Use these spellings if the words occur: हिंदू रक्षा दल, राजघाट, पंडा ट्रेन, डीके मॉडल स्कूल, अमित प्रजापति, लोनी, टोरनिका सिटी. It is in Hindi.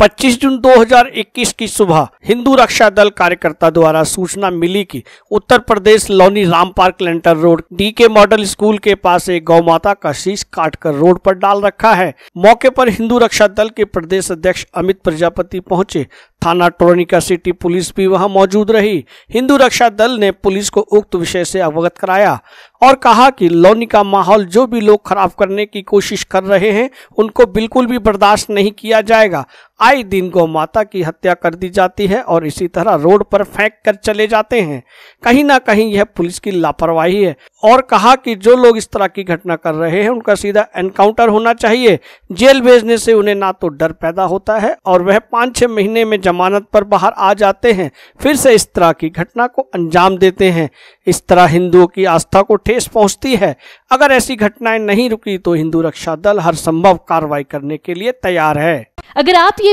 25 जून 2021 की सुबह हिंदू रक्षा दल कार्यकर्ता द्वारा सूचना मिली कि उत्तर प्रदेश लोनी राम पार्क लेंटर रोड डीके मॉडल स्कूल के पास एक गौ माता का शीश काटकर रोड पर डाल रखा है। मौके पर हिंदू रक्षा दल के प्रदेश अध्यक्ष अमित प्रजापति पहुंचे। थाना टोरनिका सिटी पुलिस भी वहां मौजूद रही। हिंदू रक्षा दल ने पुलिस को उक्त विषय से अवगत कराया और कहा कि लोनी का माहौल जो भी लोग खराब करने की कोशिश कर रहे हैं उनको बिल्कुल भी बर्दाश्त नहीं किया जाएगा। आए दिन गौ माता की हत्या कर दी जाती है और इसी तरह रोड पर फेंक कर चले जाते हैं। कहीं ना कहीं यह पुलिस की लापरवाही है और कहा कि जो लोग इस तरह की घटना कर रहे हैं उनका सीधा एनकाउंटर होना चाहिए। जेल भेजने से उन्हें ना तो डर पैदा होता है और वह 5-6 महीने में जमानत पर बाहर आ जाते हैं, फिर से इस तरह की घटना को अंजाम देते हैं। इस तरह हिंदुओं की आस्था को ठेस पहुंचती है। अगर ऐसी घटनाएं नहीं रुकी तो हिंदू रक्षा दल हर संभव कार्रवाई करने के लिए तैयार है। अगर आप ये